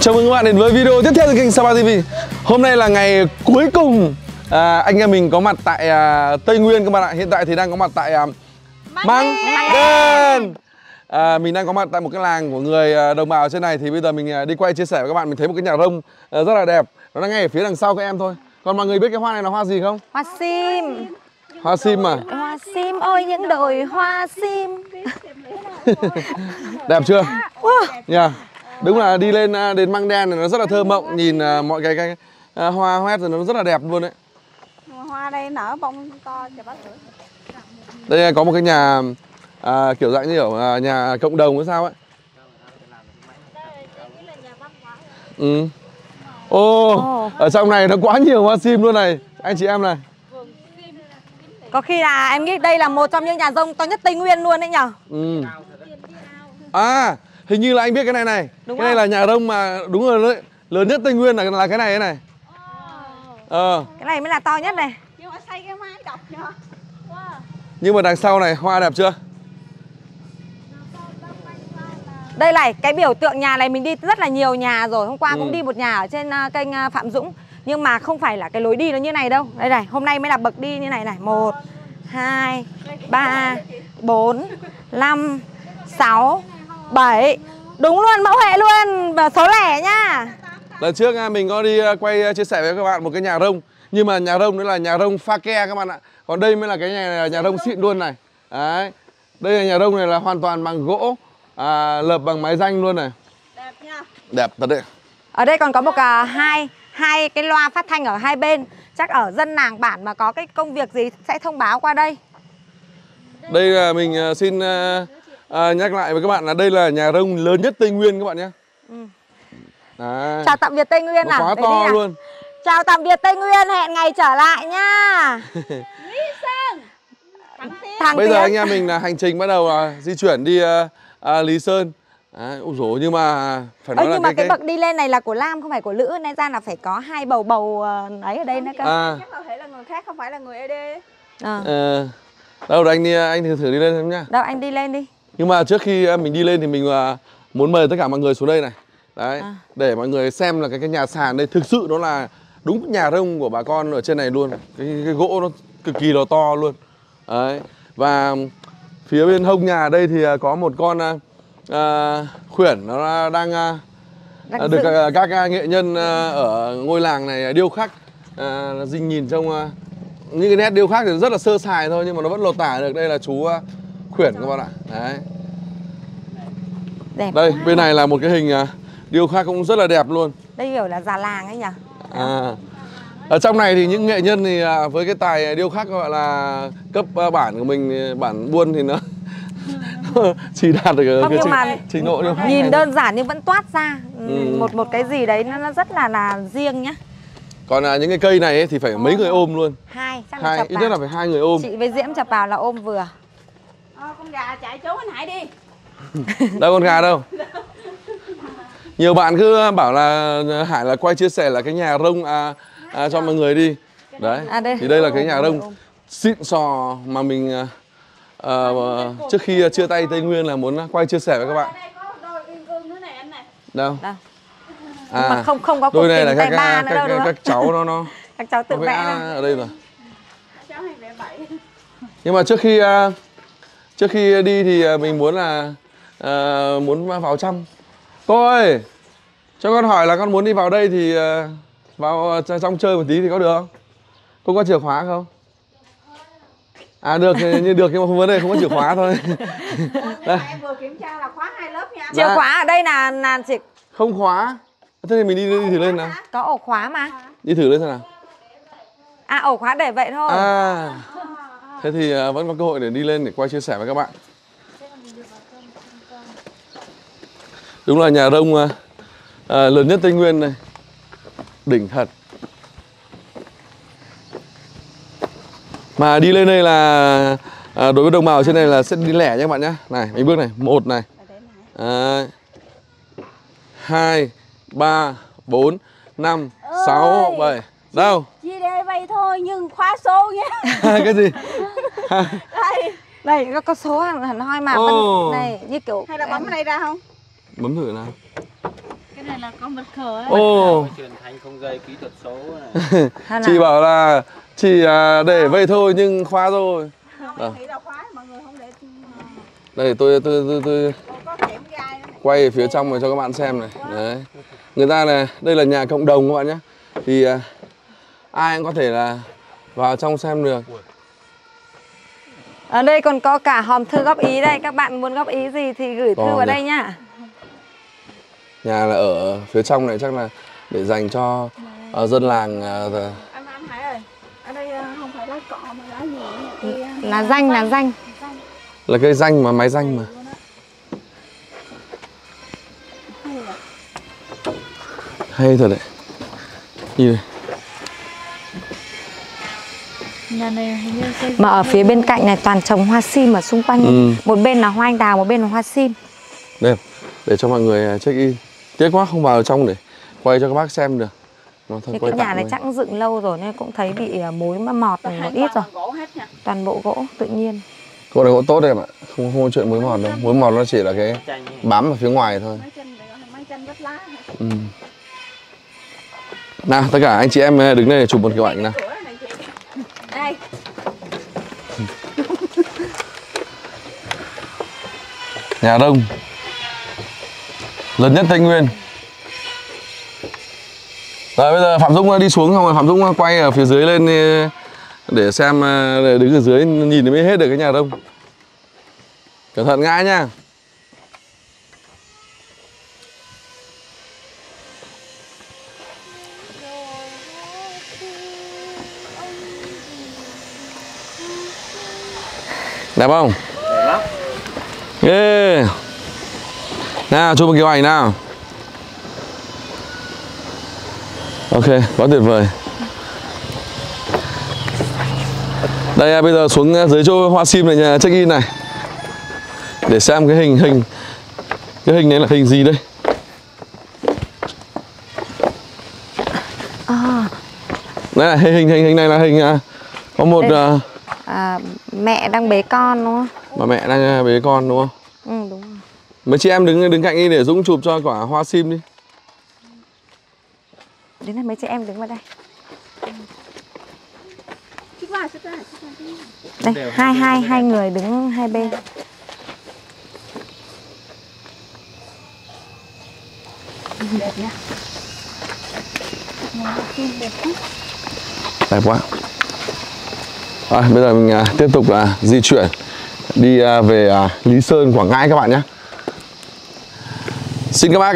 Chào mừng các bạn đến với video tiếp theo từ kênh Sapa TV. Hôm nay là ngày cuối cùng anh em mình có mặt tại Tây Nguyên các bạn ạ. Hiện tại thì đang có mặt tại Măng Đen. Mình đang có mặt tại một cái làng của người đồng bào trên này. Thì bây giờ mình đi quay chia sẻ với các bạn. Mình thấy một cái nhà rông rất là đẹp. Nó đang ngay ở phía đằng sau các em thôi. Còn mọi người biết cái hoa này là hoa gì không? Hoa sim. Hoa sim mà. Hoa sim, ôi những đồi hoa sim. Đẹp chưa? Yeah. Đúng là đi lên đến Măng Đen này nó rất là thơ mộng. Nhìn mọi cái hoa hoét rồi nó rất là đẹp luôn đấy. Hoa đây nở bông to cho bác nữa. Đây có một cái nhà kiểu dạng như kiểu nhà cộng đồng hay sao ấy. Ừ. Ô, ở trong này nó quá nhiều hoa sim luôn này. Anh chị em này. Có khi là em nghĩ đây là một trong những nhà rông to nhất Tây Nguyên luôn đấy nhở. Ừ. À, hình như là anh biết cái này này. Đúng cái này là nhà rông mà đúng rồi đấy. Lớn nhất Tây Nguyên là cái này này. Cái này mới là to nhất này. Nhưng mà xây cái mái đọc nhờ. Nhưng mà đằng sau này hoa đẹp chưa? Đây này, cái biểu tượng nhà này mình đi rất là nhiều nhà rồi. Hôm qua cũng đi một nhà ở trên kênh Phạm Dũng. Nhưng mà không phải là cái lối đi nó như này đâu. Đây này, hôm nay mới là bậc đi như này này. 1, 2, 3, 4, 5, 6, 7. Đúng luôn, mẫu hệ luôn. Và số lẻ nha. Lần trước mình có đi quay chia sẻ với các bạn một cái nhà rông. Nhưng mà nhà rông nữa là nhà rông pha ke các bạn ạ. Còn đây mới là cái nhà rông xịn luôn này. Đấy. Đây là nhà rông này là hoàn toàn bằng gỗ, lợp bằng mái ranh luôn này. Đẹp nha. Đẹp thật đấy. Ở đây còn có một hai cái loa phát thanh ở hai bên. Chắc ở dân làng bản mà có cái công việc gì sẽ thông báo qua đây. Đây là mình xin nhắc lại với các bạn là đây là nhà rông lớn nhất Tây Nguyên các bạn nhé. Chào tạm biệt Tây Nguyên. Nó quá to luôn. Chào tạm biệt Tây Nguyên, hẹn ngày trở lại nha. Lý Sơn. Bây giờ anh em mình là hành trình bắt đầu di chuyển đi Lý Sơn. Ôi dồi, nhưng mà phải nói là nhưng mà cái bậc đi lên này là của nam không phải của nữ, nên ra là phải có hai bầu ấy ở đây nữa cơ. Chắc là thấy là người khác không phải là người ED. Đâu anh đi, anh thử đi lên xem nhá. Đâu anh đi lên đi. Nhưng mà trước khi mình đi lên thì mình muốn mời tất cả mọi người xuống đây này. Đấy, để mọi người xem là cái nhà sàn đây thực sự nó là đúng nhà rông của bà con ở trên này luôn. Cái gỗ nó cực kỳ là to luôn. Đấy. Và phía bên hông nhà đây thì có một con khuyển nó đang được các nghệ nhân ở ngôi làng này điêu khắc. Dinh nhìn trong những cái nét điêu khắc thì rất là sơ sài thôi, nhưng mà nó vẫn lột tả được. Đây là chú khuyển các bạn ạ. Đấy. Đẹp đây, bên này là một cái hình điêu khắc cũng rất là đẹp luôn. Đây kiểu là già làng ấy nhỉ. Ở trong này thì những nghệ nhân thì với cái tài điêu khắc gọi là cấp bản của mình, bản buôn thì nó chỉ đạt được không, nhưng mà trình độ điêu khắc nhìn đơn giản nhưng vẫn toát ra một cái gì đấy nó rất là riêng nhá. Còn những cái cây này ấy thì phải mấy người ôm luôn. Chắc là ít nhất là phải hai người ôm. Chị với Diễm chập vào là ôm vừa. Con gà chạy trốn anh Hải đi. Đâu con gà đâu. Nhiều bạn cứ bảo là Hải là quay chia sẻ là cái nhà rông cho mọi người đi. Đấy, đây. Thì đây là cái nhà rông xịn sò mà mình trước khi chia tay Tây Nguyên là muốn quay chia sẻ với các bạn. Đâu? Mà không có cuộc tình tay ba nữa đâu. Các cháu nó các cháu tự vẽ ở đây rồi. Cháu hay vẽ bậy. Nhưng mà trước khi đi thì mình muốn là muốn vào trong. Cô ơi, cho con hỏi là con muốn đi vào đây thì vào trong chơi một tí thì có được không? Cô có chìa khóa không? Được nhưng được, nhưng mà không vấn đề, không có chìa khóa thôi. Em vừa kiểm tra là khóa hai lớp nha. Chìa khóa ở đây là chỉ không khóa. Thế thì mình đi thử lên nào. Có ổ khóa mà. Đi thử lên xem nào. Ổ khóa để vậy thôi. Thế thì vẫn có cơ hội để đi lên để quay chia sẻ với các bạn. Đúng là nhà rông lớn nhất Tây Nguyên này. Đỉnh thật. Mà đi lên đây là đối với đồng bào trên này là sẽ đi lẻ nha các bạn nhé. Này, mấy bước này. 1 này. 2, 3, 4, 5, 6, 7. Đâu? Chỉ để vậy thôi nhưng khóa số nhé. Cái gì? Đây, nó có số hẳn hoi mà. Này, như kiểu hay là bấm ở đây ra không? Bấm thử nào. Cái Cái này là có mật khẩu ấy. Ồ. Truyền thanh không dây kỹ thuật số này. Chị bảo là chị để vậy thôi nhưng khóa rồi. Không, thấy là khóa mọi người không để. Đây tôi quay về phía trong này cho các bạn xem này. Đấy. Người ta này, đây là nhà cộng đồng các bạn nhé. Thì ai cũng có thể là vào trong xem được. Ở đây còn có cả hòm thư góp ý đây. Các bạn muốn góp ý gì thì gửi thư vào đây nhá. Nhà là ở phía trong này chắc là để dành cho dân làng. Anh Hải ơi, ở đây không phải lá cọ mà lá gì thì, lá danh, lá danh. Là cây danh mà, máy danh mà. Hay thật đấy. Nhìn này. Nhà này hình như xây... Mà ở phía bên cạnh này toàn trồng hoa sim ở xung quanh. Một bên là hoa anh đào, một bên là hoa sim. Đẹp, để cho mọi người check in. Tiếc quá không vào trong để quay cho các bác xem được. Nó thôi, cái nhà này chắc cũng dựng lâu rồi nên cũng thấy bị mối mọt này một ít rồi. Toàn bộ gỗ tự nhiên. Gỗ này gỗ tốt em ạ, không có chuyện mối mọt đâu. Mối mọt nó chỉ là cái bám ở phía ngoài thôi. Nào tất cả anh chị em đứng đây để chụp một kiểu ảnh nào. Đây. Nhà đông lớn nhất Tây Nguyên. Rồi bây giờ Phạm Dũng đi xuống xong rồi Phạm Dũng quay ở phía dưới lên để xem, để đứng ở dưới nhìn mới hết được cái nhà đông. Cẩn thận ngã nha. Đẹp không? Đẹp lắm. Yeah. Nào, chụp một kiểu ảnh nào. Ok, quá tuyệt vời. Đây, bây giờ xuống dưới chỗ hoa sim này, check in này. Để xem cái hình. Cái hình này là hình gì đây? Đây là hình này là hình có một... mẹ đang bế con đúng không? Mà mẹ đang bế con đúng không? Ừ đúng rồi. Mấy chị em đứng cạnh đi để Dũng chụp cho quả hoa sim đi. Đến đây mấy chị em đứng vào đây. Đây, hai người đứng hai bên. Đẹp nhá. Đẹp quá. À, bây giờ mình tiếp tục di chuyển đi về Lý Sơn, Quảng Ngãi các bạn nhé. Xin các bác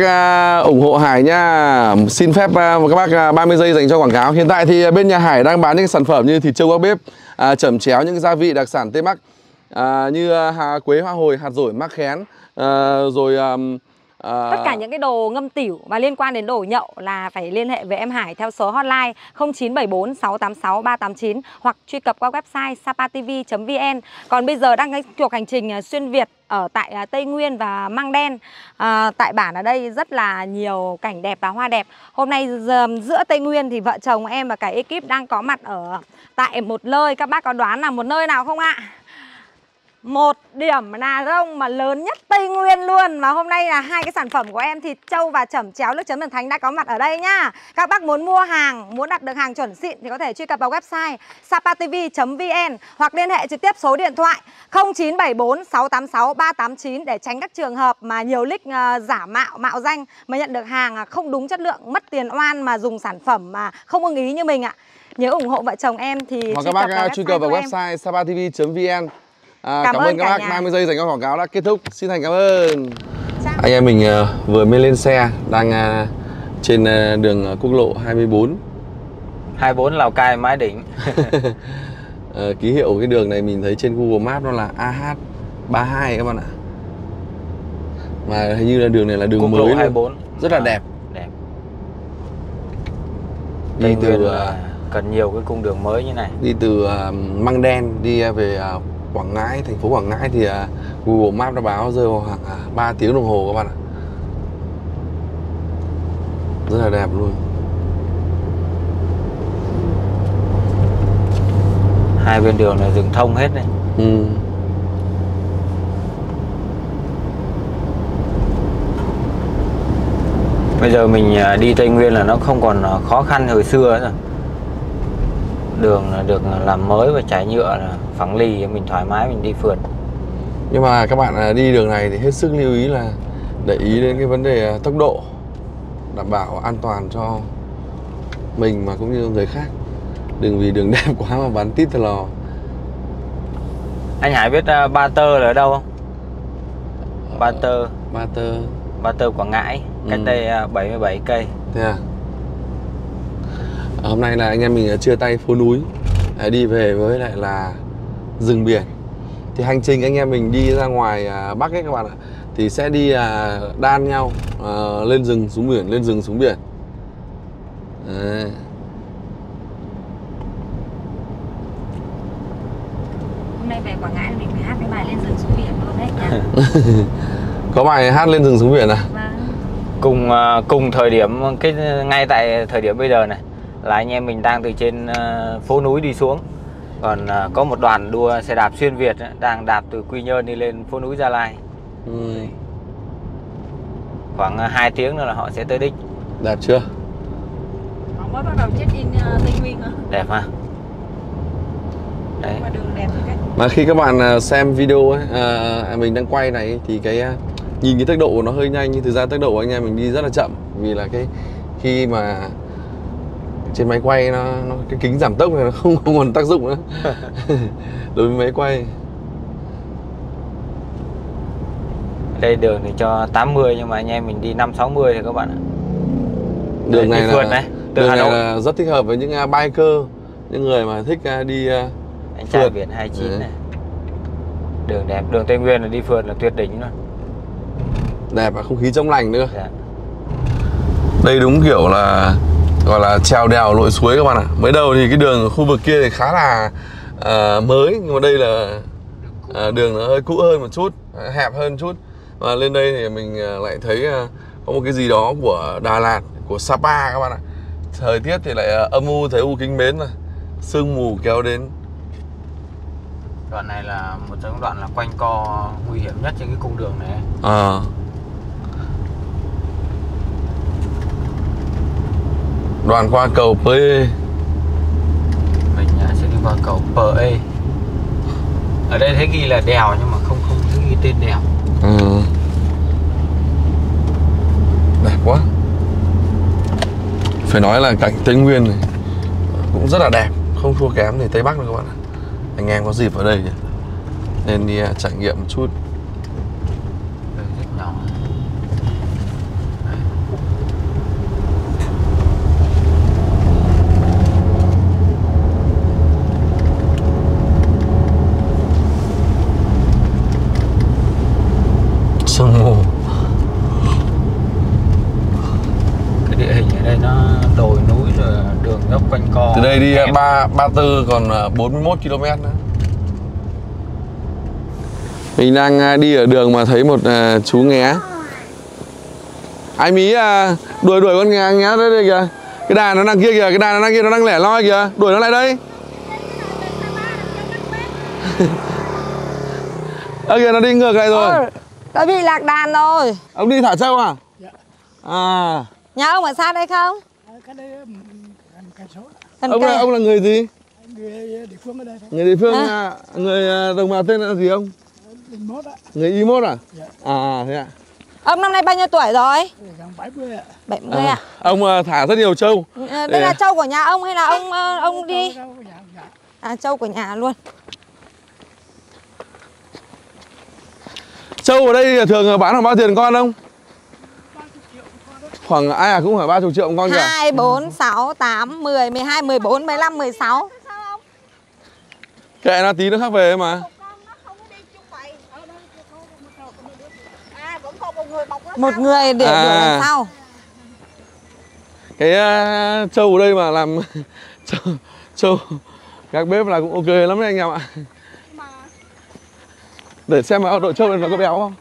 ủng hộ Hải nhá. Xin phép các bác 30 giây dành cho quảng cáo. Hiện tại thì bên nhà Hải đang bán những sản phẩm như thịt trâu gác bếp, chẩm chéo những gia vị đặc sản Tây Bắc như quế hoa hồi, hạt dổi, mắc khén, tất cả những cái đồ ngâm tỉu và liên quan đến đồ nhậu là phải liên hệ với em Hải theo số hotline 0974 686 389 hoặc truy cập qua website sapatv.vn. Còn bây giờ đang cuộc hành trình xuyên Việt ở tại Tây Nguyên và Măng Đen. Tại bản ở đây rất là nhiều cảnh đẹp và hoa đẹp. Hôm nay giữa Tây Nguyên thì vợ chồng em và cả ekip đang có mặt ở tại một nơi. Các bác có đoán là một nơi nào không ạ? Một điểm nà rông mà lớn nhất Tây Nguyên luôn. Và hôm nay là hai cái sản phẩm của em, thịt trâu và chẩm chéo nước chấm thần thánh đã có mặt ở đây nhá. Các bác muốn mua hàng, muốn đặt được hàng chuẩn xịn thì có thể truy cập vào website sapatv.vn hoặc liên hệ trực tiếp số điện thoại 0974 686 389 để tránh các trường hợp mà nhiều link giả mạo, mạo danh mà nhận được hàng không đúng chất lượng, mất tiền oan mà dùng sản phẩm mà không ưng ý như mình ạ. Nhớ ủng hộ vợ chồng em thì hoặc các bác truy cập vào website sapatv.vn. Cảm ơn các bác nhà. 30 giây dành cho quảng cáo đã kết thúc. Xin thành cảm ơn. Chào. Anh em mình vừa mới lên xe. Đang trên đường quốc lộ 24 Lào Cai Mái Đỉnh. Ký hiệu cái đường này mình thấy trên Google Maps nó là AH32 các bạn ạ. Mà hình như là đường này là đường quốc mới lộ 24 luôn. Rất là đẹp. Đi từ cần nhiều cái cung đường mới như này. Đi từ Măng Đen đi về Quảng Ngãi, thành phố Quảng Ngãi thì Google Maps đã báo rơi vào khoảng 3 tiếng đồng hồ các bạn ạ. Rất là đẹp luôn. Hai bên đường là rừng thông hết đấy. Bây giờ mình đi Tây Nguyên là nó không còn khó khăn hồi xưa nữa. Đường là được làm mới và trải nhựa là phẳng lì, mình thoải mái mình đi phượt. Nhưng mà các bạn đi đường này thì hết sức lưu ý là để ý đến cái vấn đề tốc độ, đảm bảo an toàn cho mình mà cũng như người khác. Đừng vì đường đẹp quá mà bắn tít thà lò. Anh Hải biết Ba Tơ là ở đâu không? Ba Tơ Quảng Ngãi, cách đây 77 cây. Thế à? Hôm nay là anh em mình chia tay phố núi đi về với lại là rừng biển. Thì hành trình anh em mình đi ra ngoài Bắc ấy các bạn ạ, thì sẽ đi đan nhau, lên rừng xuống biển, lên rừng xuống biển. Đấy. Hôm nay về Quảng Ngãi mình phải hát cái bài lên rừng xuống biển luôn đấy nha. Có bài hát lên rừng xuống biển à? Vâng. Cùng thời điểm, ngay tại thời điểm bây giờ này là anh em mình đang từ trên phố núi đi xuống. Còn có một đoàn đua xe đạp xuyên Việt đang đạp từ Quy Nhơn đi lên phố núi Gia Lai. Khoảng 2 tiếng nữa là họ sẽ tới đích. Đẹp chưa? Họ mới bắt đầu check in Tây Nguyên hả? Đẹp ha. Đấy. Mà đường đẹp thì cách. Mà khi các bạn xem video ấy, mình đang quay này thì cái nhìn cái tốc độ của nó hơi nhanh, nhưng thực ra tốc độ của anh em mình đi rất là chậm, vì là cái khi mà trên máy quay nó cái kính giảm tốc này nó không có nguồn tác dụng nữa đối với máy quay. Đây đường thì cho 80 nhưng mà anh em mình đi 5-60 thì các bạn ạ. Đường này là đường này là rất thích hợp với những biker, những người mà thích đi anh trai biển 29 đấy. Này. Đường đẹp, đường Tây Nguyên là đi phượt là tuyệt đỉnh luôn. Đẹp và không khí trong lành nữa. Dạ. Đây đúng kiểu là gọi là trèo đèo lội suối các bạn ạ. Mới đầu thì cái đường ở khu vực kia thì khá là mới, nhưng mà đây là đường nó hơi cũ hơn một chút, hẹp hơn chút. Và lên đây thì mình lại thấy có một cái gì đó của Đà Lạt, của Sapa các bạn ạ. Thời tiết thì lại âm u, thấy u kính mến này, sương mù kéo đến. Đoạn này là một trong những đoạn là quanh co nguy hiểm nhất trên cái cung đường này. Đoạn qua cầu PE. Mình sẽ đi qua cầu PE. Ở đây thấy ghi là đèo nhưng mà không thấy ghi tên đèo. Đẹp quá. Phải nói là cảnh Tây Nguyên này cũng rất là đẹp, không thua kém thì Tây Bắc đâu các bạn ạ. Anh em có dịp ở đây nên đi trải nghiệm một chút. Từ đây đi Ba Tơ còn 41 km nữa. Mình đang đi ở đường mà thấy một chú nghé. Ai mí đuổi con nghé đấy đây kìa. Cái đàn nó đang kia kìa, cái đàn nó đang kia, nó đang lẻ loi kìa, đuổi nó lại đây. Ơ kìa, nó đi ngược lại rồi. Nó bị lạc đàn rồi. Ông đi Thả Châu à? Dạ. À. Nhà ông ở xa đây không? Cái đây ông là người gì? Người địa phương ở đây. Người địa phương à? Người đồng bào tên là gì ông? Người Y1 à? Dạ. À thế ạ. Ông năm nay bao nhiêu tuổi rồi? 70 ạ. 70 à? Ông thả rất nhiều trâu. Đây để... là trâu của nhà ông hay là ông đi? À trâu của nhà luôn. Trâu ở đây thường bán khoảng bao tiền con không? Khoảng ai cũng phải 30 triệu con kìa. 2, 4, 6, 8, 10, 12, 14, 15, 16. Kệ nó, tí nó khác về mà. Một người để làm sao? Cái trâu ở đây mà làm trâu các bếp là cũng ok lắm đấy anh em ạ. Để xem mà độ trâu này nó có béo không?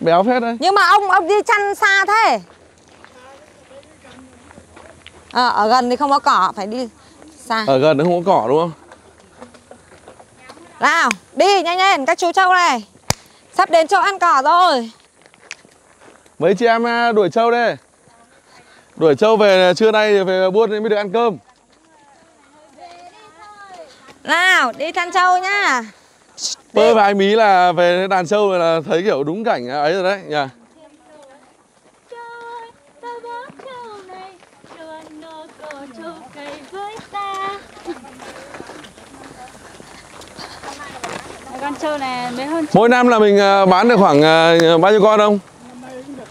Béo phết đấy. Nhưng mà ông đi chăn xa thế? Ở gần thì không có cỏ, phải đi xa. Ở gần thì không có cỏ đúng không? Nào, đi nhanh lên các chú trâu này. Sắp đến chỗ ăn cỏ rồi. Mấy chị em đuổi trâu đây. Đuổi trâu về trưa nay về buôn mới được ăn cơm. Nào, đi chăn trâu nhá. Bơ và anh Mí là về đàn trâu là thấy kiểu đúng cảnh ấy rồi đấy nhỉ. Yeah. Con trâu này mấy hơn. Mỗi năm là mình bán được khoảng bao nhiêu con không? Năm nay cũng được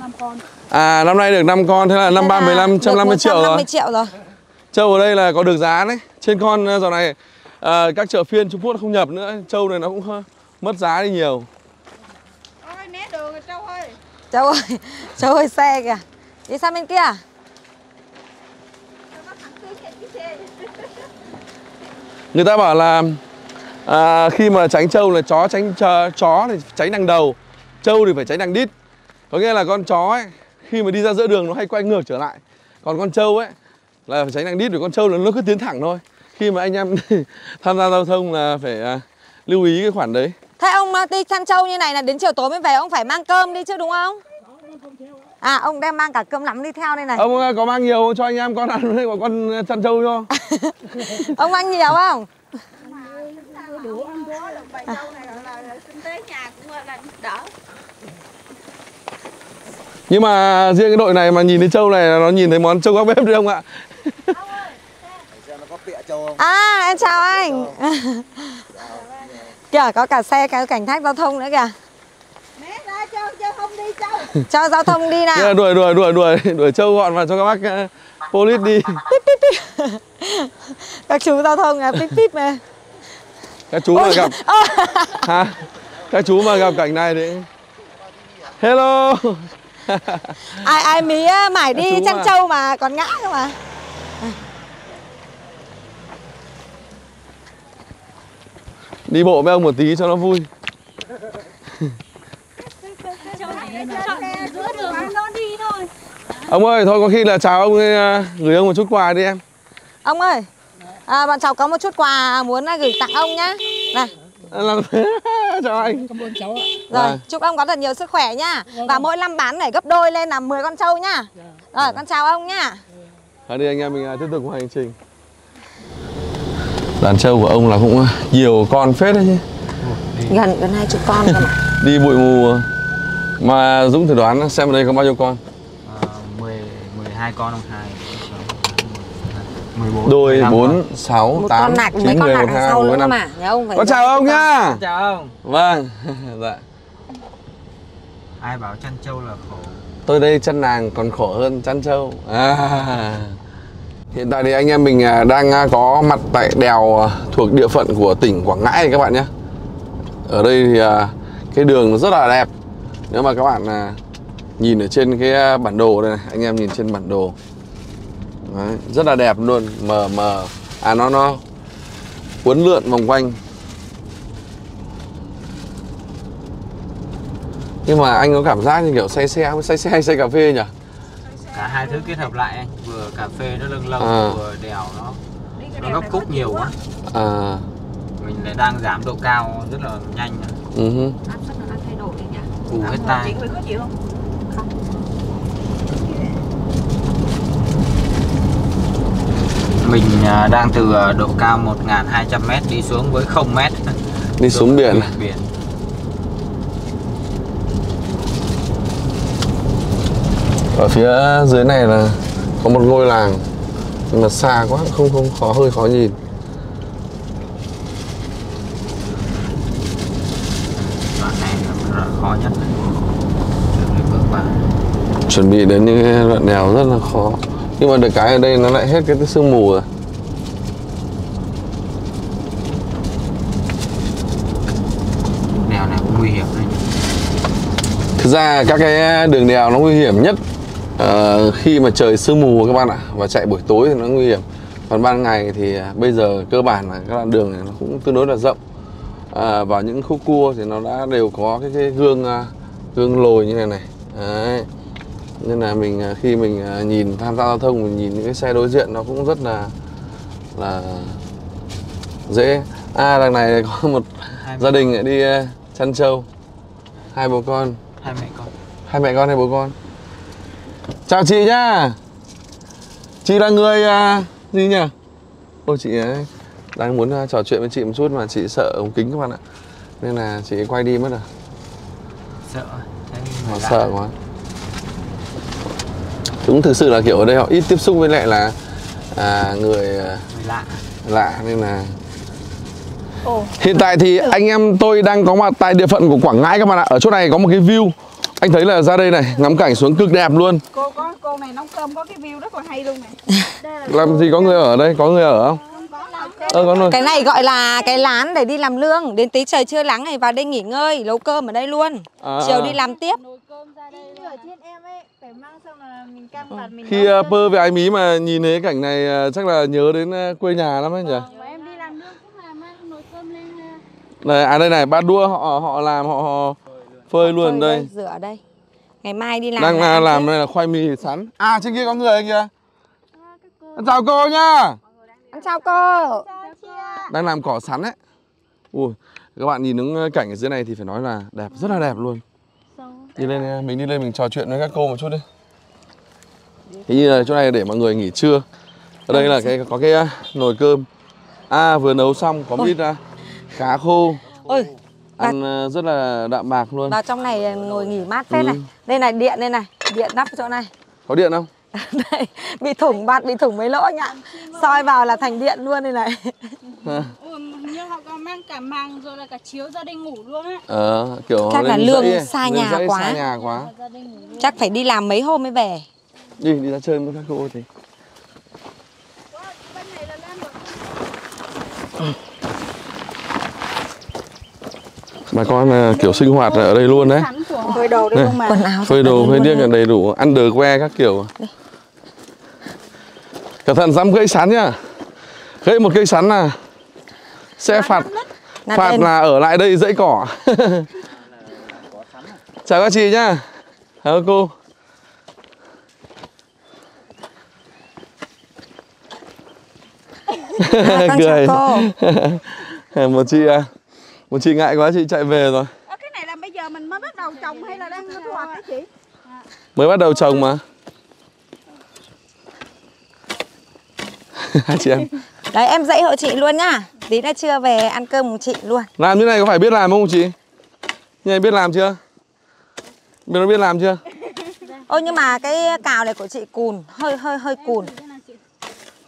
5 con. À, năm nay được 5 con, thế là năm 35 150 triệu rồi. Trâu ở đây là có được giá đấy. Trên con giờ này các chợ phiên Trung Quốc không nhập nữa, trâu này nó cũng mất giá đi nhiều. Ôi, né đường rồi, trâu ơi. Trâu ơi, xe kìa. Đi sang bên kia. Người ta bảo là khi mà tránh trâu là chó thì tránh đằng đầu, trâu thì phải tránh đằng đít. Có nghĩa là con chó ấy, khi mà đi ra giữa đường nó hay quay ngược trở lại. Còn con trâu ấy là phải tránh đằng đít, vì con trâu là nó cứ tiến thẳng thôi. Khi mà anh em tham gia giao thông là phải lưu ý cái khoản đấy. Thế ông đi chăn trâu như này là đến chiều tối mới về, ông phải mang cơm đi chứ đúng không? À, ông đem mang cả cơm lắm đi theo đây này. Ông có mang nhiều cho anh em con ăn đấy, con chăn trâu cho. Ông mang nhiều không? À. Nhưng mà riêng cái đội này mà nhìn thấy trâu này là nó nhìn thấy món trâu góc bếp đấy không ạ? À, em chào anh. Kìa, có cả xe, cả cảnh sát giao thông nữa kìa. Cho giao thông đi nào. Đuổi trâu gọn vào cho các bác police đi. Các chú giao thông là pip pip mà. Các chú mà gặp các chú mà gặp cảnh này thì hello. Ai Mí mải đi chăn trâu mà còn ngã cơ mà. Đi bộ với ông một tí cho nó vui. Ông ơi, thôi có khi là chào ông, gửi ông một chút quà đi em. Ông ơi, bọn cháu có một chút quà muốn gửi tặng ông nhá. Này. Chào anh. Cảm ơn cháu ạ. Rồi, chúc ông có thật nhiều sức khỏe nhá. Và mỗi năm bán này gấp đôi lên là 10 con trâu nhá. Rồi, con chào ông nhá. Thôi đi anh em, mình tiếp tục hành trình. Đàn trâu của ông là cũng nhiều con phết đấy chứ. Gần 20 con rồi. Đi bụi mù mà Dũng thử đoán xem ở đây có bao nhiêu con? 12 con không? 14, đôi 4, 6, 8, 9, 10, 11, 12, 15. Con chào ông nhá. Chào ông. Vâng. Dạ. Ai bảo chăn trâu là khổ. Tôi đây chăn nàng còn khổ hơn chăn trâu. Hiện tại thì anh em mình đang có mặt tại đèo thuộc địa phận của tỉnh Quảng Ngãi các bạn nhé. Ở đây thì cái đường rất là đẹp. Nếu mà các bạn nhìn ở trên cái bản đồ đây này, anh em nhìn trên bản đồ. Đấy, rất là đẹp luôn, mờ mờ. À, nó uốn lượn vòng quanh. Nhưng mà anh có cảm giác như kiểu say xe hay say cà phê nhỉ? Cả hai thứ kết hợp lại anh, vừa cà phê nó lâng lâng, vừa đèo nó góc khúc nhiều quá. Mình lại đang giảm độ cao rất là nhanh. Áp suất nó đang thay đổi nhỉ? Ù hết tai. Chị có chịu không? Không. Mình đang từ độ cao 1200m đi xuống với 0m. Đi xuống biển. Ở phía dưới này là có một ngôi làng, nhưng mà xa quá không hơi khó nhìn. Đoạn này là khó nhất. Chuẩn bị đến những đoạn đèo rất là khó, nhưng mà được cái ở đây nó lại hết cái sương mù rồi. Đèo này cũng nguy hiểm đấy. Thực ra các cái đường đèo nó nguy hiểm nhất khi mà trời sương mù các bạn ạ, và chạy buổi tối thì nó nguy hiểm. Còn ban ngày thì bây giờ cơ bản là các đoạn đường này nó cũng tương đối là rộng, và những khúc cua thì nó đã đều có cái gương lồi như này này. Đấy. Nên là mình khi mình nhìn tham gia giao thông, mình nhìn những cái xe đối diện nó cũng rất là dễ. Đằng này có một gia đình đi chăn trâu, hai bố con, hai mẹ con. Hai mẹ con hay bố con? Chào chị nhá. Chị là người gì nhỉ? Ôi chị ấy, đang muốn trò chuyện với chị một chút mà chị sợ ống kính các bạn ạ. Nên là chị quay đi mất rồi. Sợ. Sợ quá. Chúng thực sự là kiểu ở đây họ ít tiếp xúc với lại là người lạ nên là. Hiện tại thì anh em tôi đang có mặt tại địa phận của Quảng Ngãi các bạn ạ. Ở chỗ này có một cái view. Anh thấy là ra đây này, ngắm cảnh xuống cực đẹp luôn. Cô này nấu cơm có cái view rất là hay luôn này. Làm gì có người ở đây, có người ở không? Cái này gọi là cái lán để đi làm lương. Đến tí trời chưa lắng này vào đây nghỉ ngơi, nấu cơm ở đây luôn. Chiều đi làm tiếp. Khi pơ về Ái Mí mà nhìn thấy cảnh này chắc là nhớ đến quê nhà lắm ấy nhỉ? Này, à đây này, ba đua họ làm, họ phơi luôn đây. Rửa đây. Ngày mai đi làm. Đang là làm đây là khoai mì sắn. À trên kia có người kìa. Anh chào cô nhá. Anh chào cô. Đang làm cỏ sắn đấy. Ui, các bạn nhìn những cảnh ở dưới này thì phải nói là đẹp, rất là đẹp luôn. Đi lên, mình đi lên mình trò chuyện với các cô một chút đi. Thế như là chỗ này để mọi người nghỉ trưa. Ở đây là cái có cái nồi cơm. À vừa nấu xong có ít ra cá khô. Ôi, ăn rất là đạm bạc luôn. Vào trong này ngồi nghỉ mát phết này. Đây này, điện đây này, điện nắp chỗ này. Có điện không? Đây, bị thủng bạt, bị thủng mấy lỗ nhá. Soi vào là thành điện luôn đây này. Như họ còn mang cả màng rồi là cả chiếu ra đây ngủ luôn ấy. Kiểu chắc là lương xa nhà quá. Chắc phải đi làm mấy hôm mới về. Đi ra chơi với các cô thì. Bà con kiểu sinh hoạt ở đây luôn đấy. Phơi đồ đây không mà. Phơi đồ, phơi điếc đầy đủ, underwear các kiểu. Cẩn thận dám gãy sắn nhá. Gãy một cây sắn là sẽ phạt là ở lại đây dãy cỏ. Chào các chị nhá. Chào các cô. Cười. Một chị à. Một chị ngại quá chị chạy về rồi. Cái này là bây giờ mình mới bắt đầu trồng hay là đang thu hoạch hả chị? Mới bắt đầu trồng mà. Chị em. Đấy em dạy hộ chị luôn nhá. Tí đã trưa về ăn cơm cùng chị luôn. Làm như này có phải biết làm không chị? Như này biết làm chưa? Biết làm chưa? Ôi nhưng mà cái cào này của chị cùn, hơi cùn.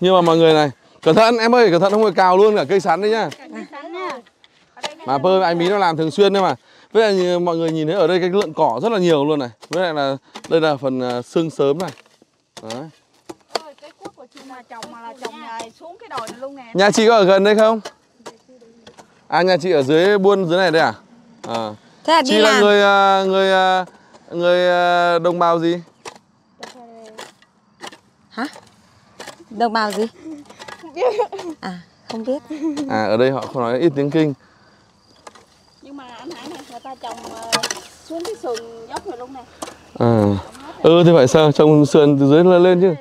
Nhưng mà mọi người này, cẩn thận em ơi, cẩn thận không phải cào luôn cả cây sắn đấy nhá. Mà bơi Ái Mí nó làm thường xuyên đấy mà. Với lại mọi người nhìn thấy ở đây cái lượng cỏ rất là nhiều luôn này. Với lại là đây là phần xương sớm này. Đấy. Cái cuốc của chị mà trồng mà là trồng này xuống cái đồi này luôn nè. Nhà chị có ở gần đây không? À nhà chị ở dưới buôn dưới này đây à? Thế là chị đi là người đồng bào gì? Hả? Đồng bào gì? À không biết. À ở đây họ không nói ít tiếng Kinh. Nhưng mà anh Hải này người ta trồng xuống cái sườn dốc rồi luôn nè. Thì phải sao trồng sườn từ dưới lên chứ.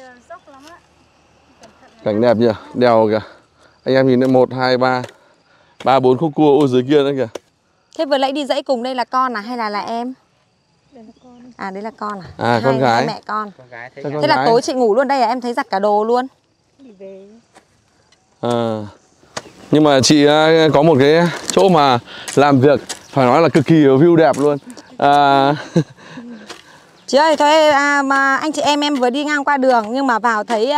Cảnh đẹp nhỉ, đèo kìa. Anh em nhìn thấy 1, 2, 3 3, 4 khúc cua, ôi dưới kia nữa kìa. Thế vừa nãy đi dãy cùng đây là con à hay là em? À đấy là con à? À con gái. Mẹ con gái thấy. Thế là tối chị ngủ luôn đây à, em thấy giặt cả đồ luôn. Đi về. Nhưng mà chị có một cái chỗ mà làm việc phải nói là cực kỳ view đẹp luôn. Chị ơi, thôi mà anh chị em vừa đi ngang qua đường nhưng mà vào thấy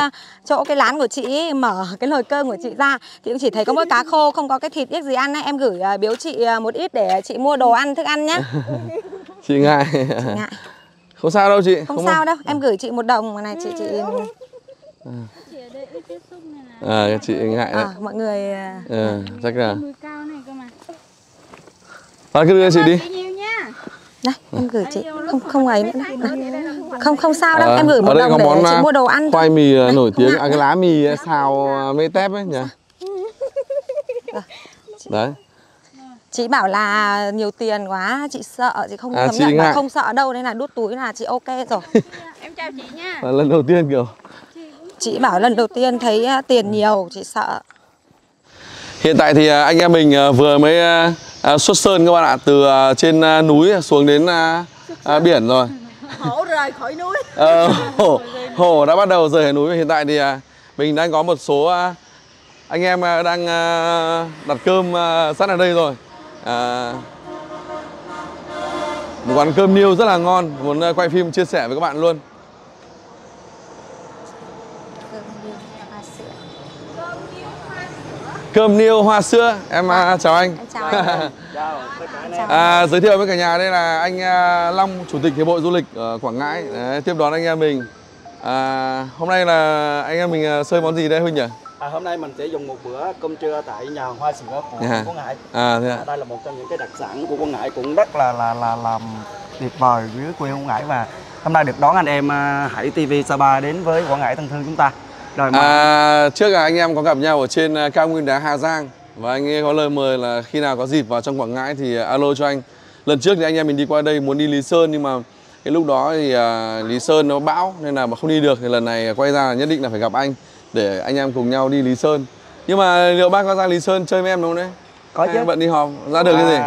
chỗ cái lán của chị ấy, mở cái nồi cơm của chị ra thì cũng chỉ thấy có mỗi cá khô, không có cái thịt ít gì ăn ấy. Em gửi biếu chị một ít để chị mua đồ ăn, thức ăn nhá. Chị ngại. Không sao đâu chị. Không sao đâu, em gửi chị 1 đồng này chị. Chị ngại đấy. Mọi người chắc là cao này cơ mà. Cứ đưa chị đi. Đây, em gửi chị. Không ấy nữa. Không sao đâu, em gửi 1 đồng để chị mua đồ ăn. Khoai mì nổi tiếng, cái lá mì xào mê tép ấy nhỉ. Đấy. Chị bảo là nhiều tiền quá, chị sợ, chị không dám nhận là không sợ đâu nên là đút túi là chị ok rồi. Em chào chị nha. Lần đầu tiên kiểu chị bảo lần đầu tiên thấy tiền nhiều, chị sợ. Hiện tại thì anh em mình vừa mới xuất sơn các bạn ạ. Từ trên núi xuống đến biển rồi. rời khỏi núi. Hổ đã bắt đầu rời núi. Hiện tại thì mình đang có một số anh em đang đặt cơm sẵn ở đây rồi. Một quán cơm niêu rất là ngon, muốn quay phim chia sẻ với các bạn luôn. Cơm niêu hoa sữa. Em chào anh. Em chào anh. Giới thiệu với cả nhà, đây là anh Long, Chủ tịch Hiệp hội Du lịch ở Quảng Ngãi. Đấy, tiếp đón anh em mình. Hôm nay là anh em mình xơi món gì đây Huynh nhỉ? Hôm nay mình sẽ dùng một bữa cơm trưa tại nhà hàng hoa sữa của Quảng Ngãi. Đây là một trong những cái đặc sản của Quảng Ngãi cũng rất là tuyệt vời với quê Quảng Ngãi, và hôm nay được đón anh em Hải TV Sapa đến với Quảng Ngãi thân thương chúng ta. Rồi trước là anh em có gặp nhau ở trên cao nguyên đá Hà Giang, và anh ấy có lời mời là khi nào có dịp vào trong Quảng Ngãi thì alo cho anh. Lần trước thì anh em mình đi qua đây muốn đi Lý Sơn, nhưng mà cái lúc đó thì Lý Sơn nó bão nên là mà không đi được, thì lần này quay ra là nhất định là phải gặp anh để anh em cùng nhau đi Lý Sơn. Nhưng mà liệu bác có ra Lý Sơn chơi với em đúng không đấy? Có chứ. Bận đi họp, ra được cái gì?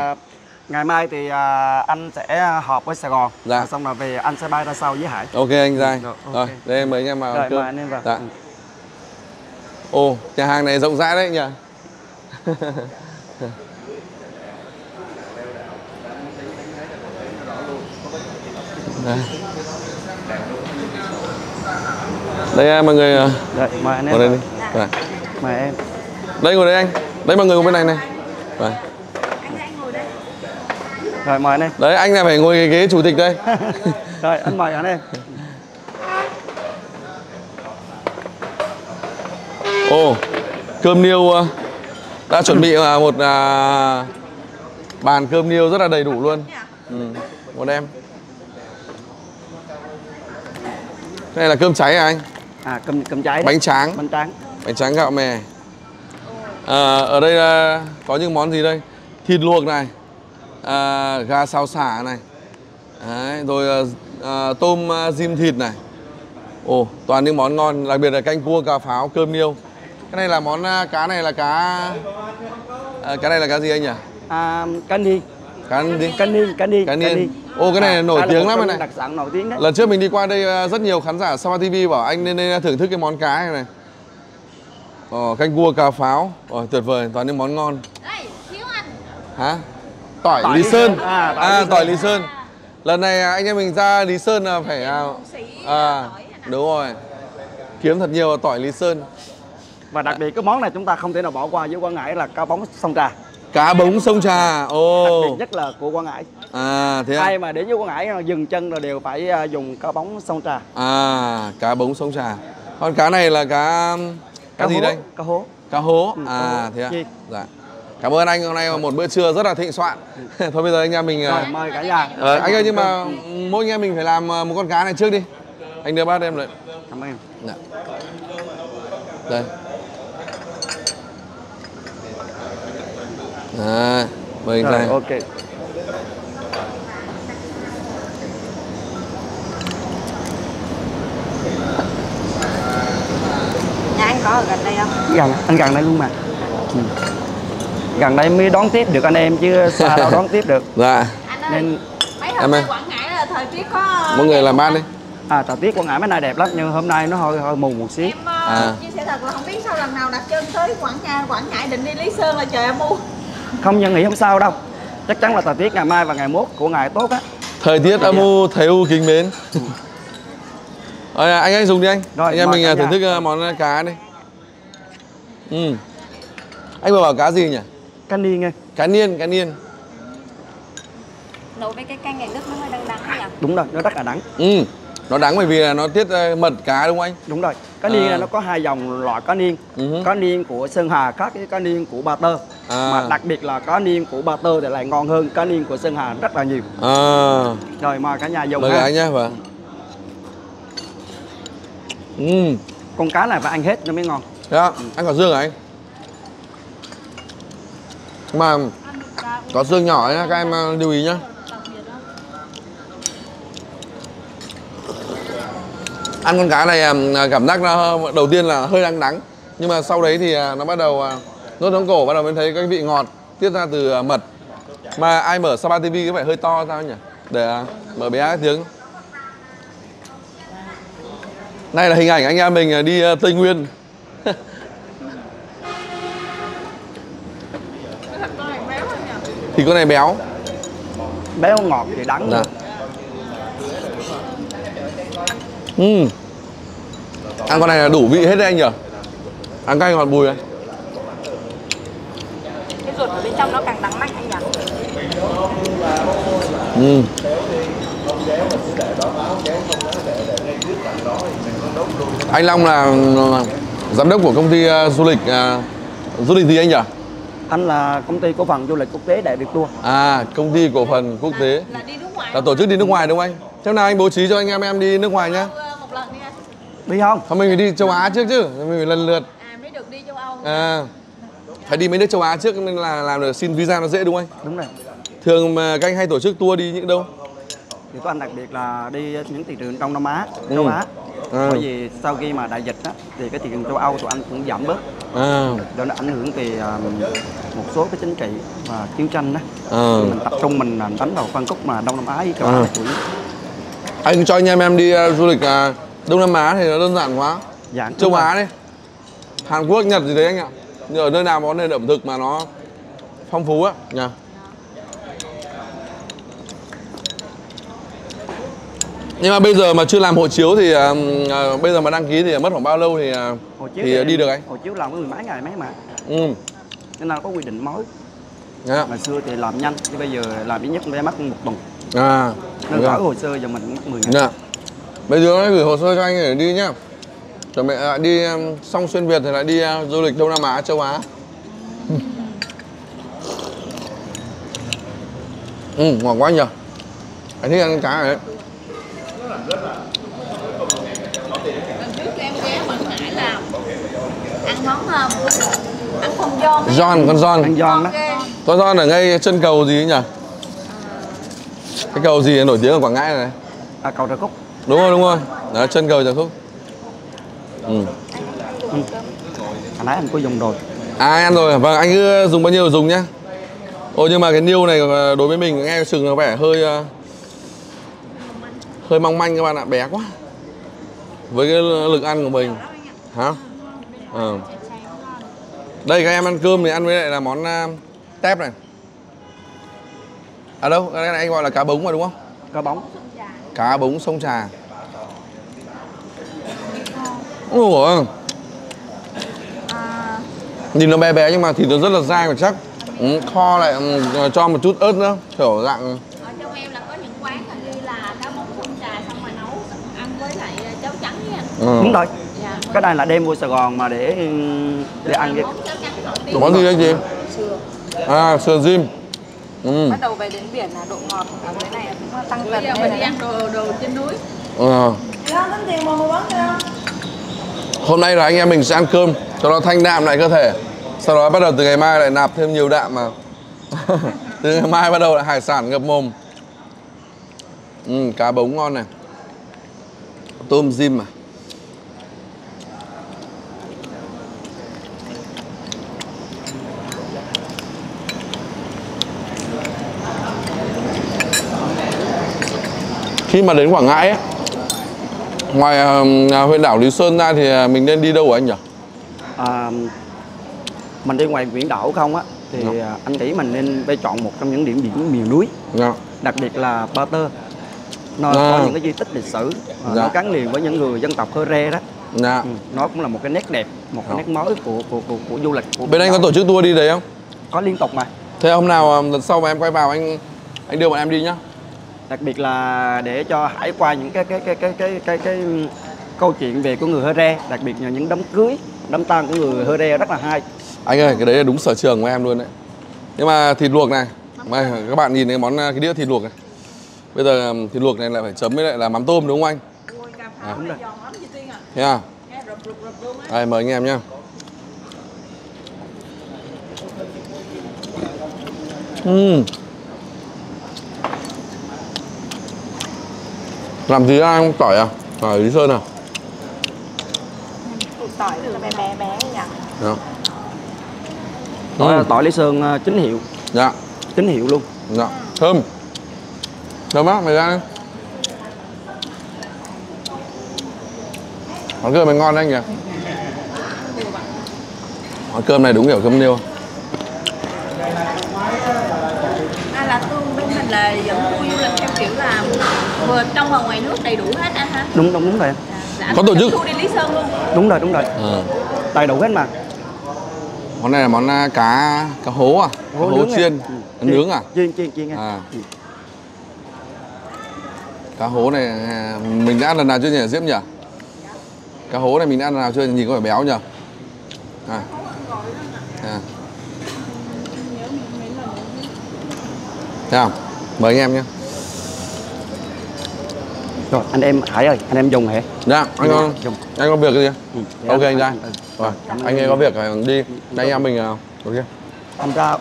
Ngày mai thì anh sẽ họp với Sài Gòn, dạ. Xong là về anh sẽ bay ra sau với Hải. Ok anh Giang. Rồi, đây mời anh em vào. Rồi, anh em vào. Dạ. Ồ, nhà hàng này rộng rãi đấy nhỉ? Đây mọi người. Đây, mời anh em. Ngồi đây đi. Dạ. Mời em. Đây ngồi đây anh. Đấy mọi người ngồi bên này này. Rồi. Anh ngồi đây. Rồi mời anh em. Đấy anh là phải ngồi cái ghế chủ tịch đây. Rồi anh mời anh em. Ồ, cơm niêu đã chuẩn bị một bàn cơm niêu rất là đầy đủ luôn. Một em. Cái này là cơm cháy hả anh? Cơm cháy. Đấy. Bánh tráng. Bánh tráng. Bánh tráng gạo mè. Ở đây có những món gì đây? Thịt luộc này, gà xào xả này, đấy, rồi tôm diêm thịt này. Ồ, toàn những món ngon, đặc biệt là canh cua, cà pháo, cơm niêu. Cái này là món cá, này là cá này là cá gì anh nhỉ? Cá ni. Cá ni. Ô cái này nổi tiếng lắm này. Đặc sản nổi tiếng đấy. Lần trước mình đi qua đây rất nhiều khán giả Sapa TV bảo anh nên thưởng thức cái món cá này này. Canh cua cà pháo. Ôi tuyệt vời, toàn những món ngon. Đây, thiếu ăn. Hả? Tỏi Lý Sơn. Tỏi Lý Sơn. Lần này anh em mình ra Lý Sơn là phải đúng rồi. Kiếm thật nhiều tỏi Lý Sơn. Và đặc biệt cái món này chúng ta không thể nào bỏ qua với Quảng Ngãi là cá bóng sông trà. Cá bóng sông trà. Đặc biệt nhất là của Quảng Ngãi. Thế ai mà đến với Quảng Ngãi dừng chân là đều phải dùng cá bóng sông trà. Cá bóng sông trà. Còn cá này là cá gì hố. Đây? Cá hố. Cá hố. Thế ạ. Dạ. Cảm ơn anh, hôm nay một bữa trưa rất là thịnh soạn. Thôi bây giờ anh em mình mời cả nhà. Anh ơi nhưng mà mỗi anh em mình phải làm một con cá này trước đi. Anh đưa bát em lại. Cảm ơn em. Dạ. Đây. Mời anh ra. Ok. Nhà anh có ở gần đây không? Gần, anh gần đây luôn mà. Gần đây mới đón tiếp được anh em chứ xa đâu đón tiếp được. Dạ. Nên mấy hôm nay Quảng Ngãi là thời tiết có. Mọi người làm bát đi. Thời tiết Quảng Ngãi mấy nay đẹp lắm nhưng hôm nay nó hơi mù một xíu. Em chia sẻ thật là không biết sao lần nào đặt chân tới Quảng Ngãi định đi Lý Sơn là trời em mù. Không nhưng nghĩ không sao đâu. Chắc chắn là thời tiết ngày mai và ngày mốt của ngày tốt á. Thời tiết âm u, thầy u kính mến. Anh dùng đi anh. Rồi, anh em mình thưởng thức món cá đi. Anh vừa bảo cá gì nhỉ? Cá niên nghe. Cá niên. Nấu với cái canh này nước nó hơi đắng nhỉ? Đúng rồi, nó rất là đắng. Nó đắng bởi vì là nó tiết mật cá đúng không anh? Đúng rồi. Cá niên là nó có hai dòng loại cá niên. Cá niên của Sơn Hà khác với cá niên của Ba Tơ. Mà đặc biệt là cá niên của Ba Tơ thì lại ngon hơn cá niên của Sơn Hà rất là nhiều. Rồi mời cả nhà dùng. Mời cả nhé. Vâng. Con cá này phải ăn hết nó mới ngon. Dạ, ăn có xương hả anh? Mà có xương nhỏ ấy, các em lưu ý nhá. Ăn con cá này cảm giác nó đầu tiên là hơi đắng, nhưng mà sau đấy thì nó bắt đầu nốt nóng cổ, bắt đầu mới thấy cái vị ngọt tiết ra từ mật. Mà ai mở Sapa TV cái phải hơi to sao nhỉ? Để mở bé tiếng. Nay là hình ảnh anh em mình đi Tây Nguyên. Thì con này béo. Béo ngọt thì đắng. Ăn con này là đủ vị hết đấy anh nhỉ? Ăn cay ngọt bùi này. Cái ruột ở bên trong nó càng đắng mạnh anh nhỉ? Anh Long là giám đốc của công ty du lịch gì anh nhỉ? Anh là công ty cổ phần du lịch quốc tế Đại Việt Tour. À, công ty cổ phần quốc tế là đi nước ngoài, là tổ chức đi nước ngoài đúng không anh? Thế nào anh bố trí cho anh em đi nước ngoài nhá. Một lần đi anh. Đi không? Không, mình phải đi châu Á trước chứ, mình phải lần lượt. À, mới được đi châu Âu. À, phải đi mấy nước châu Á trước nên là làm được xin visa nó dễ đúng không anh? Đúng rồi. Thường mà các anh hay tổ chức tour đi những đâu? Thì các anh đặc biệt là đi những thị trường trong Đông Á, châu Á. Bởi vì sau khi mà đại dịch á, thì cái thị trường châu Âu của anh cũng giảm bớt, do nó ảnh hưởng về một số cái chính trị và chiến tranh đó. Mình tập trung mình đánh vào phân khúc mà Đông Nam Á châu Á là chủ yếu. Anh cho anh em đi du lịch Đông Nam Á thì nó đơn giản quá. Giản châu Á đi, Hàn Quốc, Nhật gì đấy anh ạ. Nhưng ở nơi nào có nền ẩm thực mà nó phong phú á nhỉ? Nhưng mà bây giờ mà chưa làm hộ chiếu thì bây giờ mà đăng ký thì mất khoảng bao lâu thì đi được anh? Hộ chiếu làm có mười mấy ngày mấy mà. Nên là có quy định mới. Ngày xưa thì làm nhanh, chứ bây giờ làm ít nhất phải mất một tuần. Nên gửi hồ sơ giờ mình mất 10 ngày. Bây giờ nó gửi hồ sơ cho anh để đi nhá. Chuẩn bị đi xong xuyên Việt thì lại đi du lịch Đông Nam Á, châu Á. Ngon quá nhờ. Anh thích ăn cá này đấy. Ăn con giòn, con giòn đó. Con giòn ở ngay chân cầu gì ấy nhỉ? Cái cầu gì nổi tiếng ở Quảng Ngãi này? À, cầu Trà Cốc. Đúng rồi, đúng rồi. Đó, chân cầu Trà Cốc. Hồi nãy anh có dùng rồi. À, ăn rồi. Vâng, anh cứ dùng bao nhiêu dùng nhá. Ôi nhưng mà cái niêu này đối với mình nghe chừng nó vẻ hơi mong manh các bạn ạ, bé quá. Với cái lực ăn của mình. Hả? Đây các em ăn cơm thì ăn với lại là món tép này. À đâu, cái này anh gọi là cá bống mà đúng không? Cá bống. Cá bống sông trà. Ủa. Nhìn nó bé bé nhưng mà thịt nó rất là dai và chắc. Kho lại cho một chút ớt nữa, kiểu dạng. Ở trong em là có những quán là ghi là cá bống sông trà xong rồi nấu ăn với lại cháo trắng ấy anh. Đúng rồi. Cái này là đem vô Sài Gòn mà để ăn cái món gì đấy chị? À, sườn rim. Bắt đầu về đến biển là độ ngọt của cái này cũng tăng dần. Bây giờ mình đi ăn đồ trên núi. Hôm nay là anh em mình sẽ ăn cơm cho nó thanh đạm lại cơ thể. Sau đó bắt đầu từ ngày mai lại nạp thêm nhiều đạm mà. Từ ngày mai bắt đầu lại hải sản ngập mồm. Cá bống ngon này. Tôm rim mà. Khi mà đến Quảng Ngãi ấy, ngoài huyện đảo Lý Sơn ra thì mình nên đi đâu anh nhỉ? Mình đi ngoài huyện đảo không á thì anh nghĩ mình nên phải chọn một trong những điểm biển miền núi, đặc biệt là Ba Tơ, nó có những cái di tích lịch sử, nó gắn liền với những người dân tộc H'Re đó. Nó cũng là một cái nét đẹp, một cái nét mới của du lịch. Của bên anh có tổ chức tour đi đấy không? Có liên tục mà. Thế hôm nào lần sau mà em quay vào anh đưa bọn em đi nhá. Đặc biệt là để cho Hải qua những cái câu chuyện về của người H'Re, đặc biệt là những đám cưới, đám tang của người H'Re rất là hay. Anh ơi, cái đấy là đúng sở trường của em luôn đấy. Nhưng mà thịt luộc này, các bạn nhìn cái đĩa thịt luộc này. Bây giờ thịt luộc này lại phải chấm với lại là mắm tôm đúng không anh? Đúng rồi. Thế à? Đây, mời anh em nhé. Làm gì ai không tỏi à? Tỏi Lý Sơn à? Tỏi là bé nhỉ? Tỏi Lý Sơn chính hiệu. Dạ. Chính hiệu luôn. Dạ. Thơm. Thơm á, mày ra đi. Món cơm này ngon đấy anh nhỉ. Món cơm này đúng kiểu cơm niêu. À là tương bên mình là dẫn tour du lịch theo kiểu là vừa trong và ngoài nước đầy đủ hết anh ha. Đúng đúng đúng rồi. À, có tổ chức tour đi Lý Sơn luôn. Đúng rồi. Ừ. Đầy đủ hết mà. Món này là món cá hố à? Hố chiên, nướng à? Chiên à. Cá hố này mình đã ăn lần nào chưa nhỉ Diễm nhỉ? Cá hố này mình đã ăn lần nào chưa, nhìn có vẻ béo nhỉ? Thế không? Mời anh em nhé. Rồi anh em Hải ơi, anh em dùng hả? Dạ, anh có việc gì? Ok anh ra. Rồi, anh ấy có việc đi. Đây em mình ok.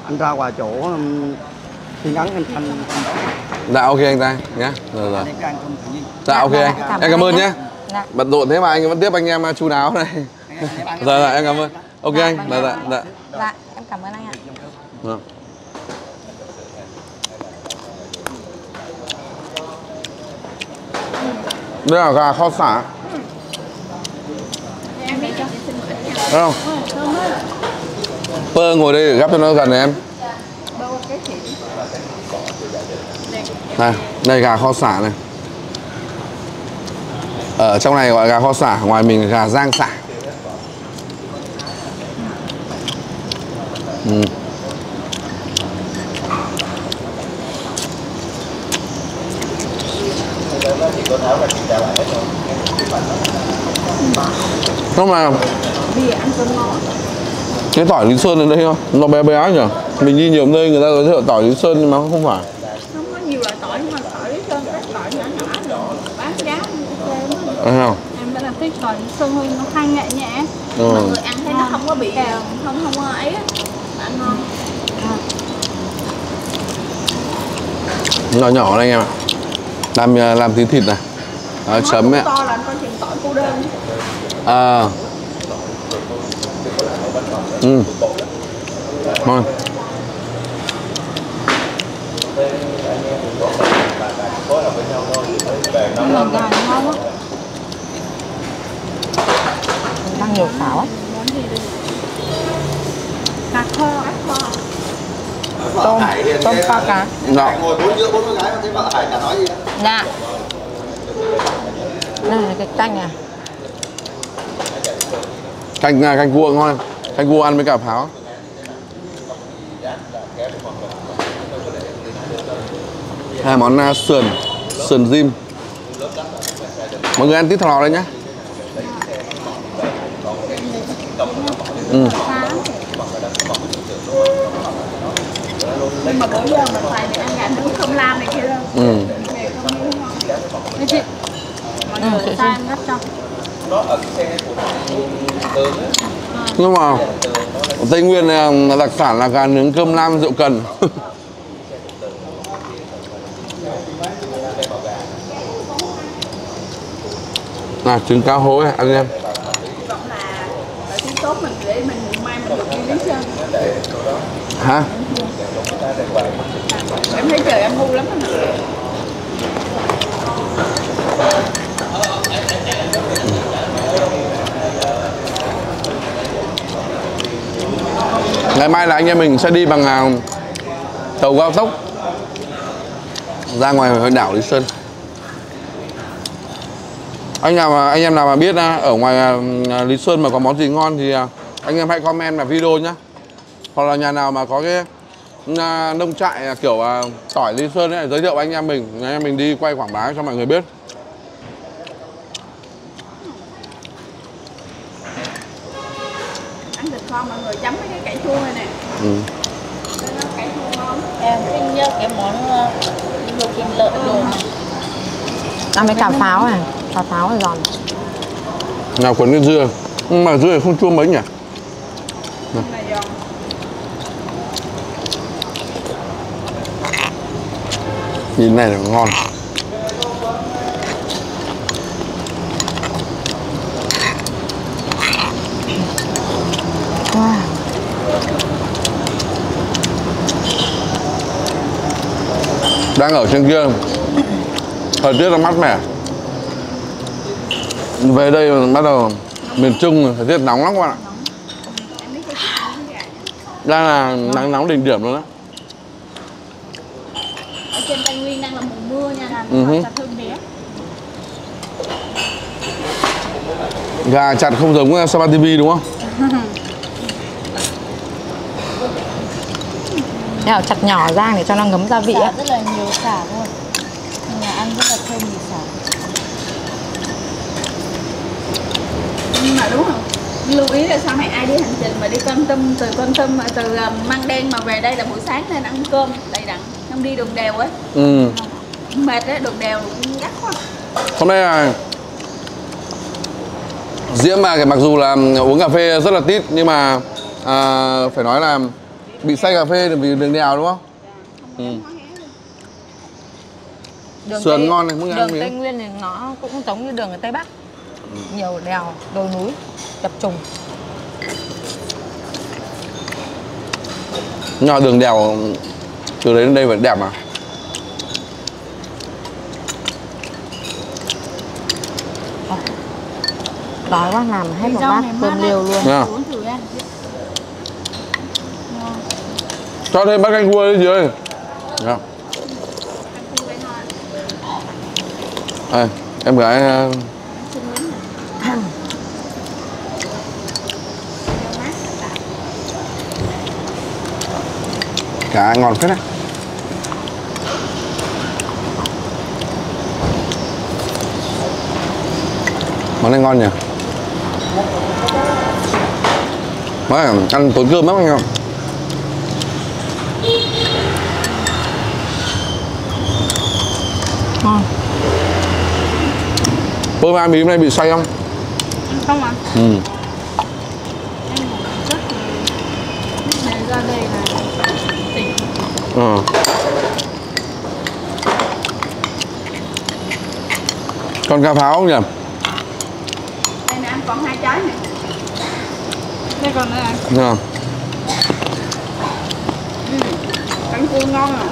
Anh ra ngoài chỗ thiên ngắn anh. Dạ ok anh ta nhé. Rồi. Dạ ok anh. Em cảm ơn nhé. Bận rộn thế mà anh vẫn tiếp anh em chu đáo này. Dạ em cảm ơn. Ok anh. Dạ em cảm ơn anh ạ. Đây là gà kho sả. Thấy không? Pơ ngồi đây để gắp cho nó gần này em. Này, đây gà kho sả này. Ở trong này gọi gà kho sả, ngoài mình gà rang sả. Không mà cái tỏi Lý Sơn ở đây không? Nó bé bé nhỉ? Mình đi nhiều nơi người ta giới thiệu tỏi Lý Sơn nhưng mà không phải. Không có nhiều loại tỏi nhưng mà tỏi Lý Sơn các tỏi nhỏ bán giá không? Em đã làm cái tỏi Lý Sơn hơn nó khai nghệ nhẹ. Mọi người ăn thấy nó không có bị đèo, không có ấy. Ăn ngon. Nhỏ nhỏ đây anh em ạ. Làm tí thịt này. Đó, chấm ấy. To là con thịt tỏi cô đơn. À. Ngon. Đang nhiều xào á. Cá kho, tôm kho cá. Dạ. Dạ. Đây là cái canh à. Canh cua ngon. Canh cua ăn với cả pháo. Hai món sườn rim. Mọi người ăn tí thò đấy nhá. Nhưng mà bữa giờ mình phải ăn gà nướng không lam này kia đâu. Chị ta ngắt cho. Nhưng mà ở Tây Nguyên này đặc sản là gà nướng cơm lam rượu cần. Nào trứng cá hố này anh em. Hả? Em thấy trời em ngu lắm anh ạ. Ngày mai là anh em mình sẽ đi bằng tàu cao tốc ra ngoài đảo Lý Sơn. Anh em nào mà biết ở ngoài Lý Sơn mà có món gì ngon thì anh em hãy comment vào video nhé. Hoặc là nhà nào mà có cái nông trại kiểu tỏi Lý Sơn ấy, giới thiệu anh em mình. Anh em mình đi quay quảng bá cho mọi người biết. Ăn thịt kho mọi người chấm với cái cải chua này nè. Cải chua ngon. Em thích nhất cái món luộc kim lợi luôn. Ăn với cà pháo này, cà pháo này giòn. Nào cuốn cái dưa. Nhưng mà dưa này không chua mấy nhỉ? Nhìn này là ngon. Wow. Đang ở trên kia thời tiết là mát mẻ. Về đây bắt đầu miền Trung thời tiết nóng lắm các bạn ạ. Đang là nắng nóng đỉnh điểm luôn á. Ở trên Tây Nguyên đang là mùa mưa nha, là mùa chặt hơn bé. Gà chặt không giống Sapa TV đúng không? Nào chặt nhỏ ra để cho nó ngấm gia vị á. Rất là nhiều xả luôn. Nhà ăn rất là thơm nhiều xả. Nhưng mà đúng không? Lưu ý là sau này ai đi hành trình mà đi Kon Tum từ Măng Đen mà về đây là buổi sáng nên ăn cơm đầy đặn, không đi đường đèo ấy. Mệt đấy, đường đèo cũng gắt quá. Hôm nay là Diễm mà mặc dù là uống cà phê rất là tít nhưng mà phải nói là bị say cà phê vì đường đèo đúng không? Sườn ngon này, đường Tây Nguyên thì nó cũng giống như đường ở Tây Bắc, nhiều đèo, đồi núi, chập trùng. Nhỏ đường đèo từ đấy đến đây vẫn đẹp mà. Đói quá làm hết một bát cơm liêu luôn. Cho thêm bát canh cua đi chị ơi. À, em gái cá ngon phết đấy. Món này ngon nhỉ. Món này ăn tối cơm lắm anh em. Ngon. Bơ mai mì hôm nay bị say không? Không ạ. Em ngủ rất là ra đây là tỉnh. Còn cà pháo không nhỉ? Đây nè, ăn còn 2 trái này. Đây còn nữa anh. Cánh cua ngon à.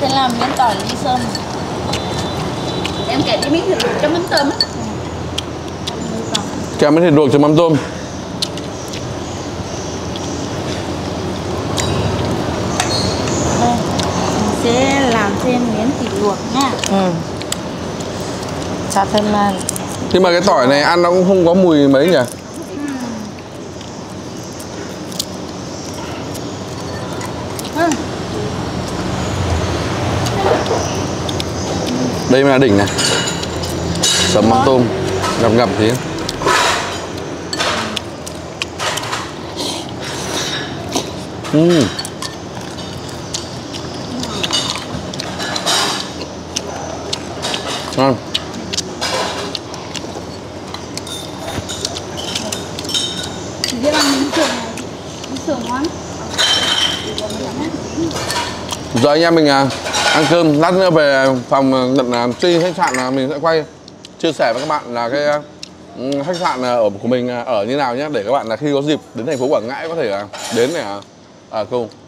Thế làm miếng tỏi Lý Sơn. Em kẹp cái miếng thịt luộc chấm mắm tôm á. Kẹp miếng thịt luộc chấm mắm tôm. Đây, mình sẽ làm thêm miếng thịt luộc nha. Cho thêm. Nhưng mà cái tỏi này ăn nó cũng không có mùi mấy nhỉ? Đây là đỉnh này. Sấm mắm tôm ngập thế. Ngon. Giờ anh em mình ăn cơm, lát nữa về phòng đặt chi khách sạn là mình sẽ quay chia sẻ với các bạn là cái khách sạn ở của mình ở như nào nhé, để các bạn là khi có dịp đến thành phố Quảng Ngãi có thể đến để ở cùng.